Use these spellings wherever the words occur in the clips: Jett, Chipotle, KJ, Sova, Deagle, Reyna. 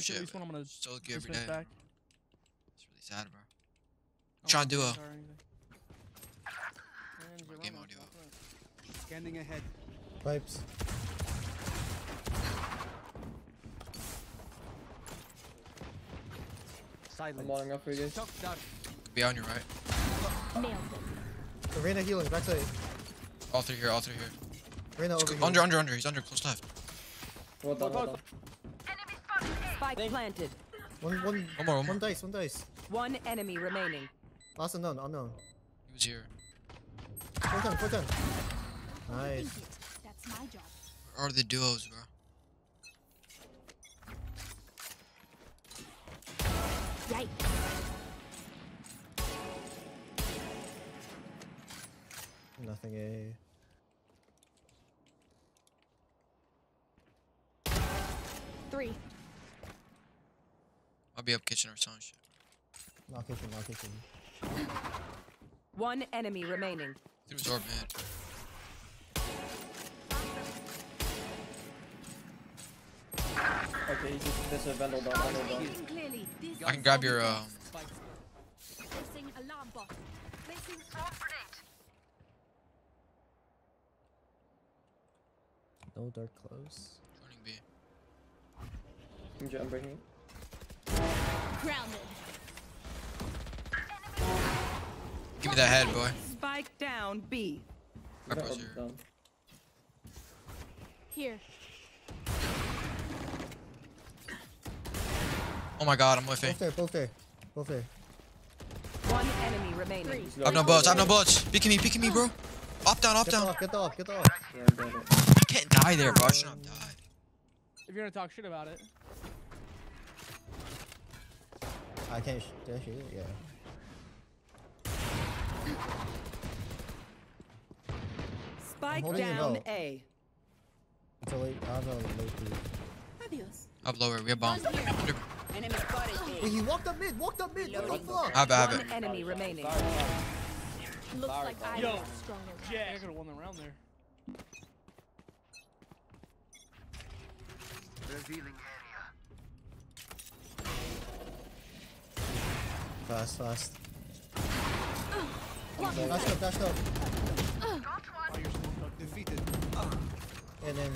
There's shit, at least one. I'm gonna still look every day. Back. It's really sad, bro. Oh, try duo. Game audio. Scanning ahead. Pipes. Silence. I'm walling up for you guys. Could be on your right. Oh. Reyna healing, back side. All three here, all three here. Reyna over here. Under, he's under, close left. Well done, well done. Spike planted. One more. One dice. One enemy remaining. Last unknown. He was here. Four done. Nice. That's my job. Where are the duos, bro? Right. Nothing, eh? Three. I'll be up kitchen or something. Not kitchen. One enemy remaining. It was orb, man. Okay, this is a vendor down. I can grab your no dark close. Joining B. I'm breaking. Grounded. Give me that head, boy. Spike down B. Down. Here. Oh my god, I'm with you. Both there. One enemy remaining. I've no bullets. Peeking me, bro. Up down. Get off. I can't die there, bro. I should not have died. If you're gonna talk shit about it. I can't shoot it, yeah. Spike down A. Up lower, we have bombs. Wait, he walked up mid. What the fuck? I have it. One enemy remaining. Looks like I got stronger. Yeah, I could have won the round there. Revealing area. Fast. Dash up. Oh, you're still defeated. And then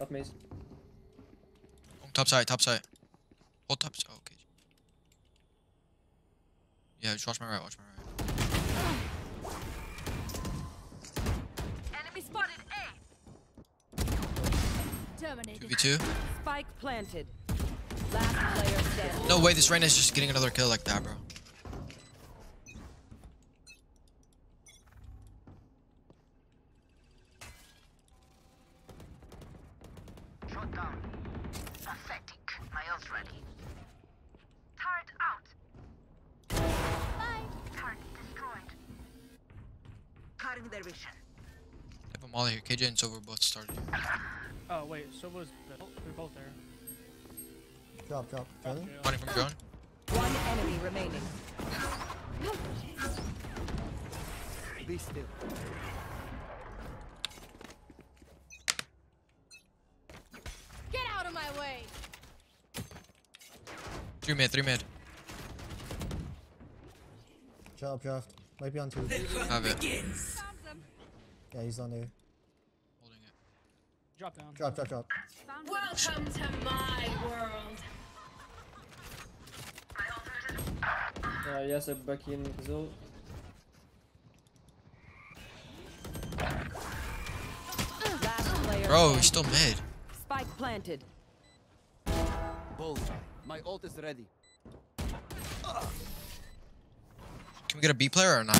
up maze. Top side. Hold top side. Okay. Yeah, just watch my right. Enemy spotted A. Terminated. 2v2. Spike planted. Last player dead. No way, this Reyna is just getting another kill like that, bro. Molly here, KJ and Silver both started. Oh wait, Silver's both there. Drop. Running from drone. One enemy remaining. Be still. Get out of my way. Three mid. Draft. Might be on two. Have it. Yeah, he's on there. Drop down. Welcome to my world. Yes, I'm back in the zone. Bro, he's still mid. Spike planted. Bullseye. My ult is ready. Can we get a B player or nah?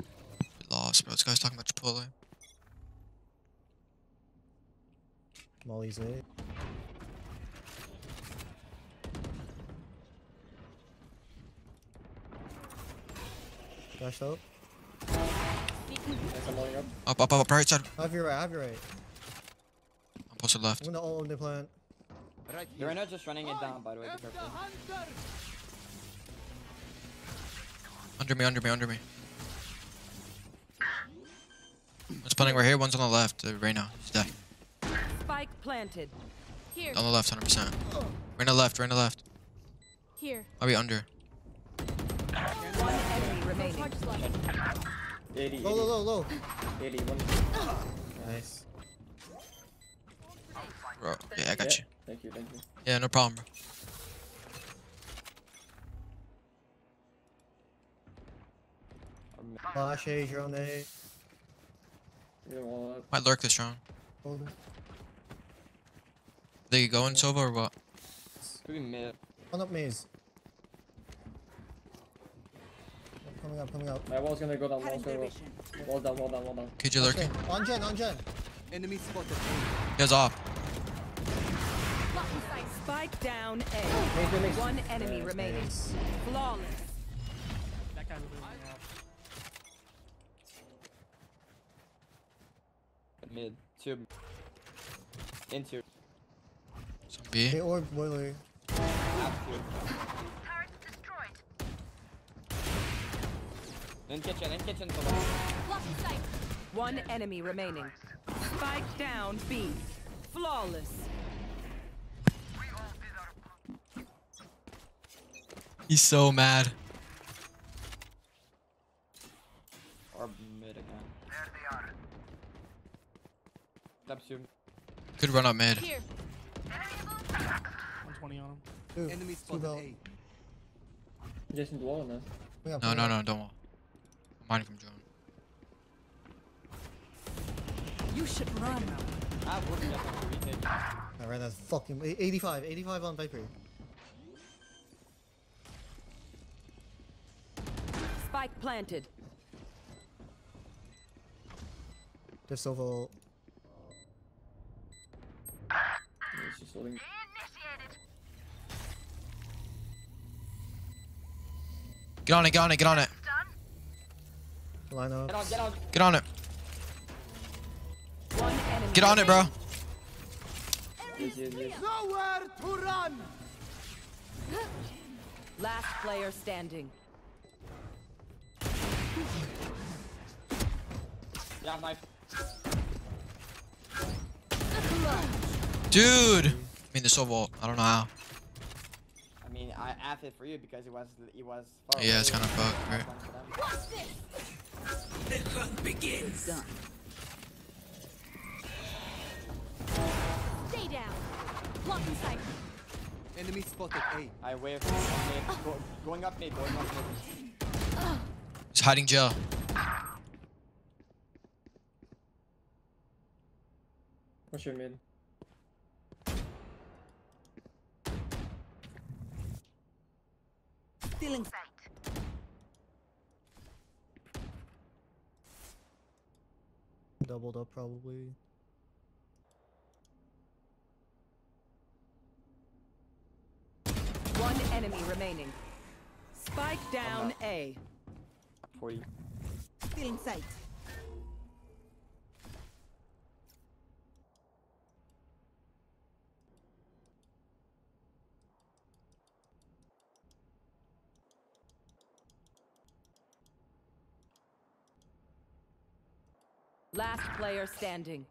We lost, bro. This guy's talking about Chipotle. Molly's A. Dash out. Up, right side. Have your right. I'm posted left. I'm gonna ult the plant. They're not just running it down, by the way. Be careful. Under me. One's planning right here, one's on the left. Reyna, he's dead. Spike planted. Here. On the left, 100%. Reyna left, Reyna left. Here. I'll be under. One enemy remaining. Low. 81. Nice. Bro, yeah, I got you. Thank you. Yeah, no problem, bro. Flash A, drone A. Might lurk this round. They going Sova or what? One up maze. Coming up. My wall's gonna go down, wall down. KJ lurking. Okay. On gen. Enemy spotted. He has off. Spike down A. One enemy remaining. Flawless. That guy's mid, two, into. Some B. They orb boiler. Turret destroyed. In kitchen. Blocking sight. One enemy remaining. Spike down B. Flawless. We all did our... He's so mad. Orb mid again. There they are. Could run up mid. 120 on him. Enemy spotted A. Jason, do wall, man. No, don't wall. I'm hiding from drone. You should run. I wouldn't have to retake. I ran that fucking 85 on Viper. Spike planted. Just over. Initiated. Get on it. Line up. Get on it. Get on it, bro. Nowhere to run. Last player standing. Yeah, my. Dude. I mean, the Sova, I don't know how. I mean, I asked it for you because it was. Yeah, it's kind of fucked, right? What's this? The hunt begins. Stay down. Block inside. Enemy spotted A. I wave. Going up mid. It's hiding gel. What's your mid? Stealing sight. Doubled up probably. One enemy remaining. Spike down A. 40. Stealing sight. Last player standing.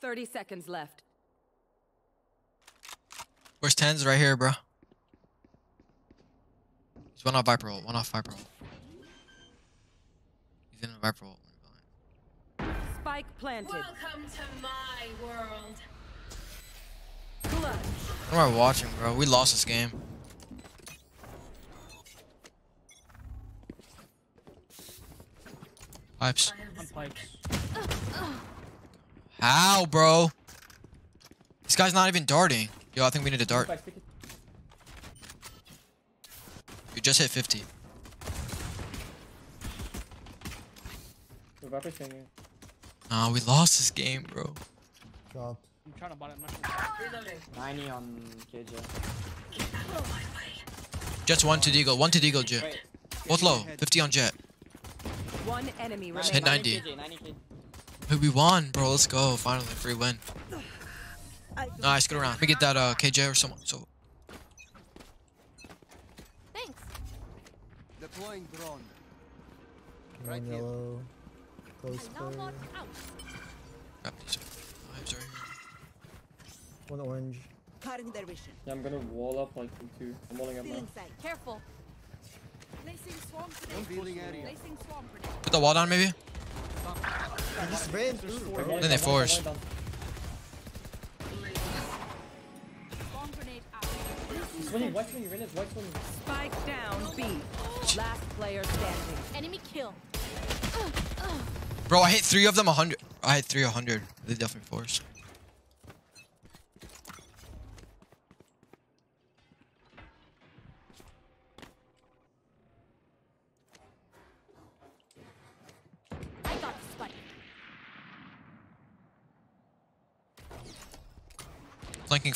30 seconds left. Where's 10s? Right here, bro. He's one off Viper ult. He's in a Viper ult. Spike planted. Welcome to my world. Clutch. What am I watching, bro? We lost this game. Pipes. I'm pipes. How, bro? This guy's not even darting. Yo, I think we need to dart. You just hit 50. Nah, we lost this game, bro. I'm trying to buy it. 90 on KJ. Jets 1 to Deagle. 1 to Deagle, Jet. Both low. 50 on Jet. One enemy remaining. Hit 90. Hey, we won, bro. Let's go. Finally, free win. Nice, good round. Can we get that KJ or someone? So. Thanks. Deploying drone. Right yellow. Close play. One orange. Cutting their vision. Yeah, I'm gonna wall up like them too. I'm walling up now. Careful. Placing swarm grenade. Put the wall down maybe. I just ran through. Then they forced. Spike down B. Last player standing. Enemy kill. Bro, I hit 3 of them 100. I hit 3 100. They definitely forced.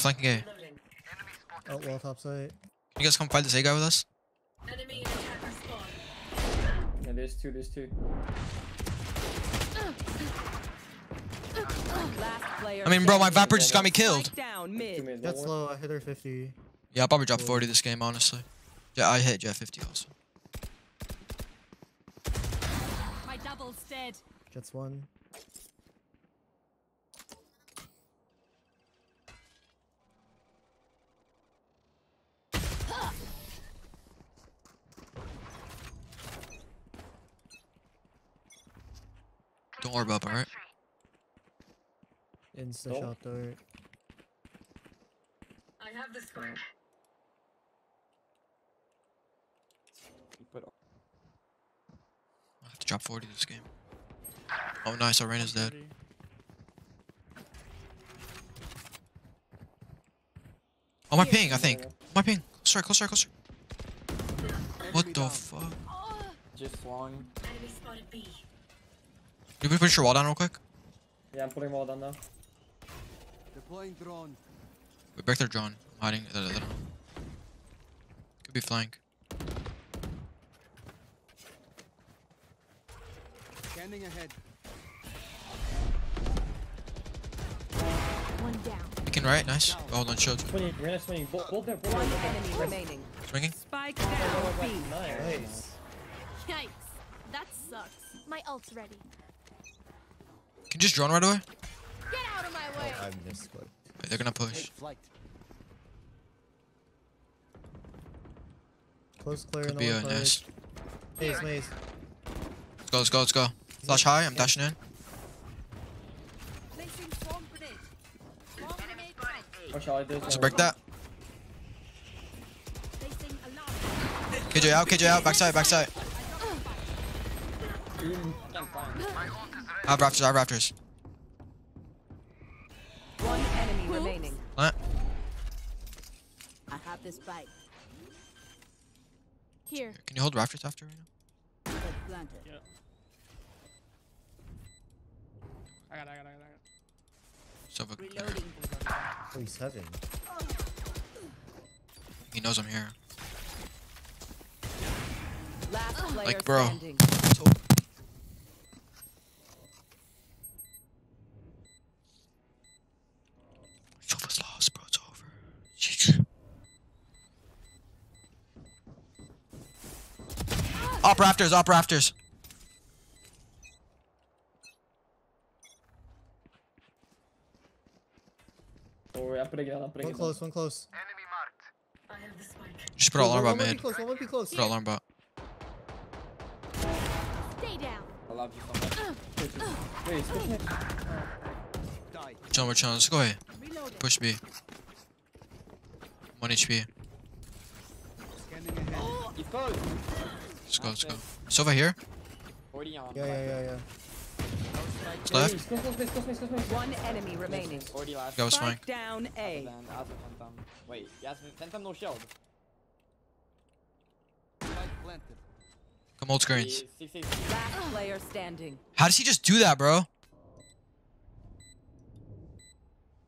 Flanking A. Oh, well, top side. You guys come fight this A guy with us? Enemy attacker spawn. Yeah, there's two. I mean, bro, my Viper just got me killed. That's low. I hit her 50. Yeah, I probably dropped 40 this game, honestly. Yeah, I hit Jett 50 also. My double's dead. Jett's one. Don't worry about it, alright? Insta shot door. I have the spark. I have to drop 40 this game. Oh, nice. Our Reyna's dead. Oh, my ping, I think. My ping. Closer. What the fuck? Just long. Enemy spotted B. Can you put your wall down real quick? Yeah, I'm putting wall down now. Deploying drone. We break their drone. I'm hiding. Could be flank. Standing ahead. One down. Picking right, nice. Oh, hold on, shield. One enemy remaining. Swinging. Spike down. Nice. Yikes. That sucks. My ult's ready. Can you just drone right away? Get out of my way! I missed one. Wait, they're gonna push. Close clear. Could be a nice. Maze. Let's go. Flash high. I'm dashing in. Let's break that. KJ out. Backside. I have rafters. One enemy remaining. What? I have this bike. Here. Can you hold rafters after right now? Yeah. I got. So oh, he's heaven. He knows I'm here. Last like bro. Standing. Up rafters. One close. Enemy marked. I have the spike. Just put alarm bot mid. One be close. Put alarm bot. Stay down. I love you so much. Wait, die. Challenge. Let's go ahead. Push B. 1 HP. Let's go. It's over here. Yeah. It's left. One enemy remaining. That was fine. Down A. Wait, Phantom no shield. Come old screens. Last player standing. How does he just do that, bro?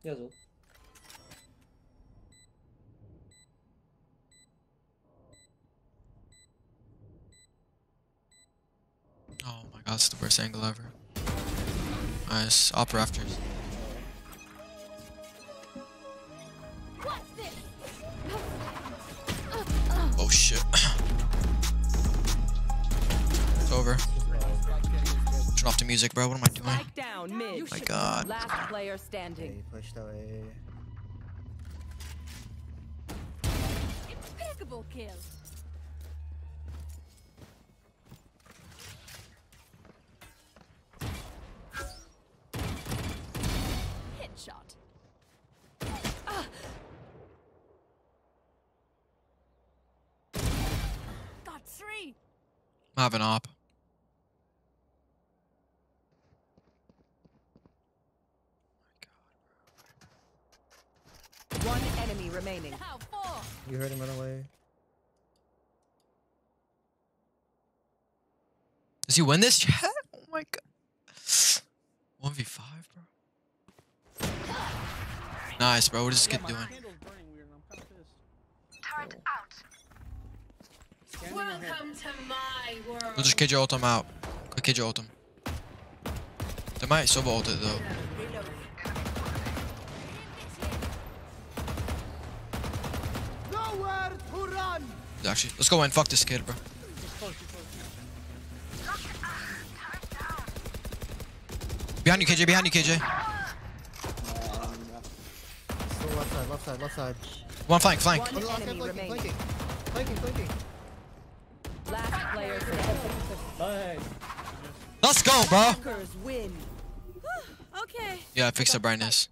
Yeah, oh my god, it's the worst angle ever. Nice, up rafters. Oh shit. It's over. Turn off the music, bro. What am I doing? Down, mid. Oh my god. Last player standing. Hey, pushed away. Double kill. Headshot. Got three. I have an op. One enemy remaining. You heard him run away. Does he win this, Jett? Oh my god. 1v5, bro. Nice, bro. What is this kid doing? Welcome to my world. We'll just kid your ult him out. Quick kid your ult him. They might solo ult it though. Actually, let's go and fuck this kid, bro. Behind you, KJ. Behind you, KJ. Still left side, left side, left side. One flank, flank. Flanking. Last player. Let's go, bro. Okay. Yeah, I fixed the brightness.